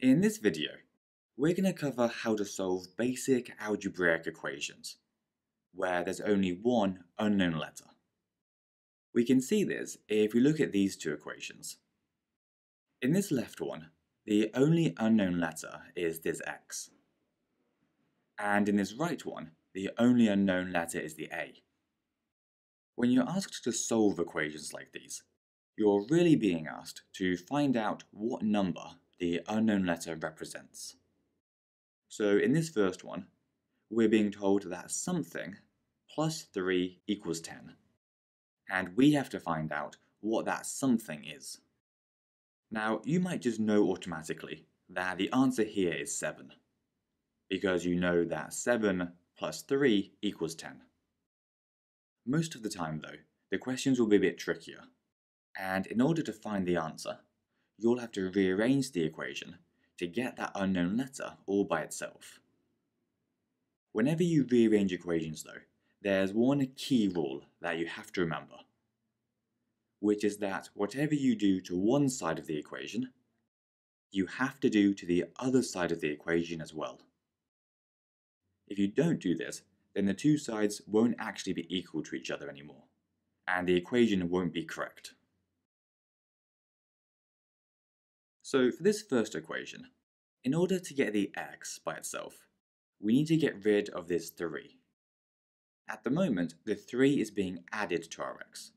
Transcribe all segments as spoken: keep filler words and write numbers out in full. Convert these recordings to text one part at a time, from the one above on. In this video, we're going to cover how to solve basic algebraic equations, where there's only one unknown letter. We can see this if we look at these two equations. In this left one, the only unknown letter is this x. And in this right one, the only unknown letter is the a. When you're asked to solve equations like these, you're really being asked to find out what number the unknown letter represents. So in this first one, we're being told that something plus three equals ten, and we have to find out what that something is. Now, you might just know automatically that the answer here is seven, because you know that seven plus three equals ten. Most of the time, though, the questions will be a bit trickier, and in order to find the answer, you'll have to rearrange the equation to get that unknown letter all by itself. Whenever you rearrange equations though, there's one key rule that you have to remember, which is that whatever you do to one side of the equation, you have to do to the other side of the equation as well. If you don't do this, then the two sides won't actually be equal to each other anymore, and the equation won't be correct. So for this first equation, in order to get the x by itself, we need to get rid of this three. At the moment, the three is being added to our x.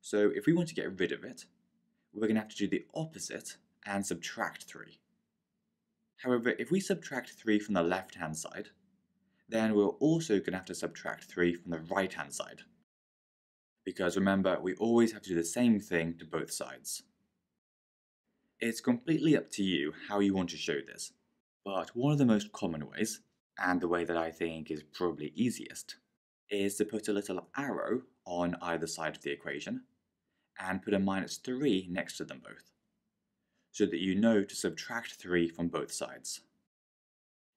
So if we want to get rid of it, we're going to have to do the opposite and subtract three. However, if we subtract three from the left-hand side, then we're also going to have to subtract three from the right-hand side. Because remember, we always have to do the same thing to both sides. It's completely up to you how you want to show this, but one of the most common ways, and the way that I think is probably easiest, is to put a little arrow on either side of the equation and put a minus three next to them both, so that you know to subtract three from both sides.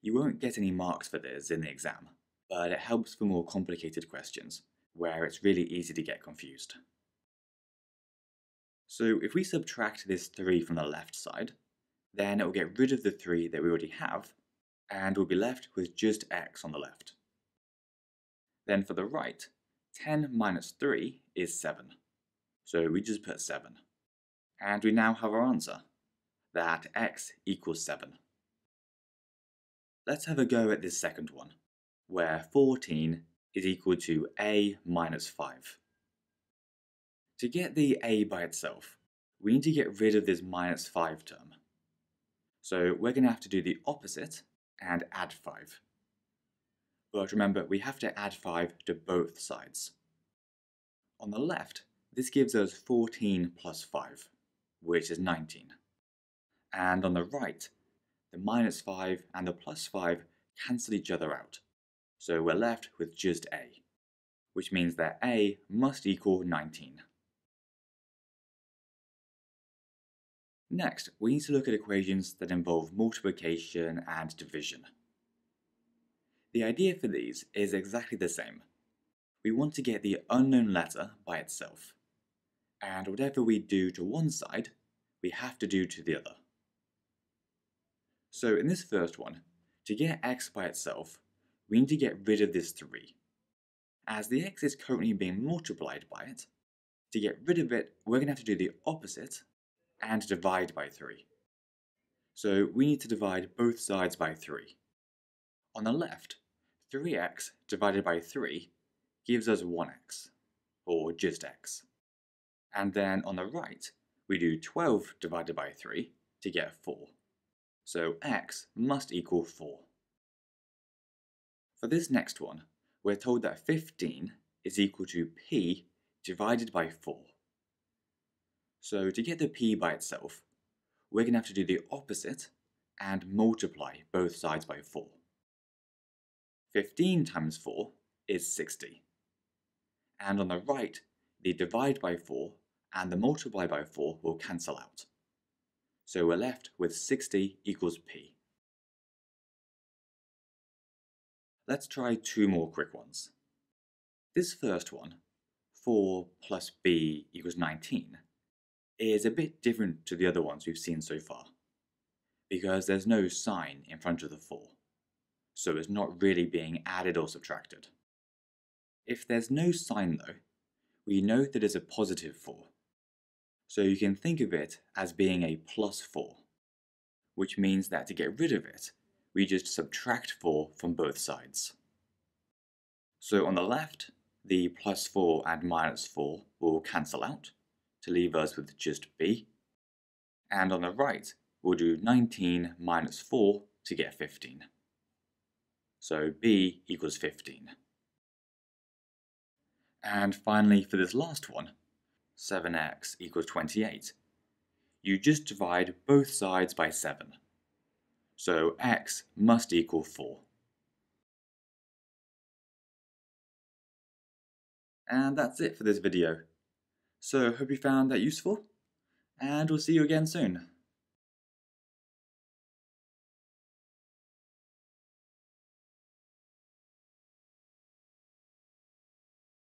You won't get any marks for this in the exam, but it helps for more complicated questions where it's really easy to get confused. So if we subtract this three from the left side, then it will get rid of the three that we already have, and we'll be left with just x on the left. Then for the right, ten minus three is seven. So we just put seven. And we now have our answer, that x equals seven. Let's have a go at this second one, where fourteen is equal to a minus five. To get the a by itself, we need to get rid of this minus five term. So we're going to have to do the opposite and add five. But remember, we have to add five to both sides. On the left, this gives us fourteen plus five, which is nineteen. And on the right, the minus five and the plus five cancel each other out. So we're left with just a, which means that a must equal nineteen. Next, we need to look at equations that involve multiplication and division. The idea for these is exactly the same. We want to get the unknown letter by itself, and whatever we do to one side, we have to do to the other. So in this first one, to get x by itself, we need to get rid of this three. As the x is currently being multiplied by it, to get rid of it, we're going to have to do the opposite and divide by three. So we need to divide both sides by three. On the left, three x divided by three gives us one x, or just x. And then on the right, we do twelve divided by three to get four. So x must equal four. For this next one, we're told that fifteen is equal to p divided by four. So to get the p by itself, we're going to have to do the opposite and multiply both sides by four. fifteen times four is sixty. And on the right, the divide by four and the multiply by four will cancel out. So we're left with sixty equals p. Let's try two more quick ones. This first one, four plus b equals nineteen, is a bit different to the other ones we've seen so far. because there's no sign in front of the four, so it's not really being added or subtracted. If there's no sign though, we know that it's a positive four, so you can think of it as being a plus four, which means that to get rid of it, we just subtract four from both sides. So on the left, the plus four and minus four will cancel out to leave us with just b, and on the right, we'll do nineteen minus four to get fifteen. So b equals fifteen. And finally, for this last one, seven x equals twenty-eight, you just divide both sides by seven. So x must equal four. And that's it for this video. So hope you found that useful, and we'll see you again soon.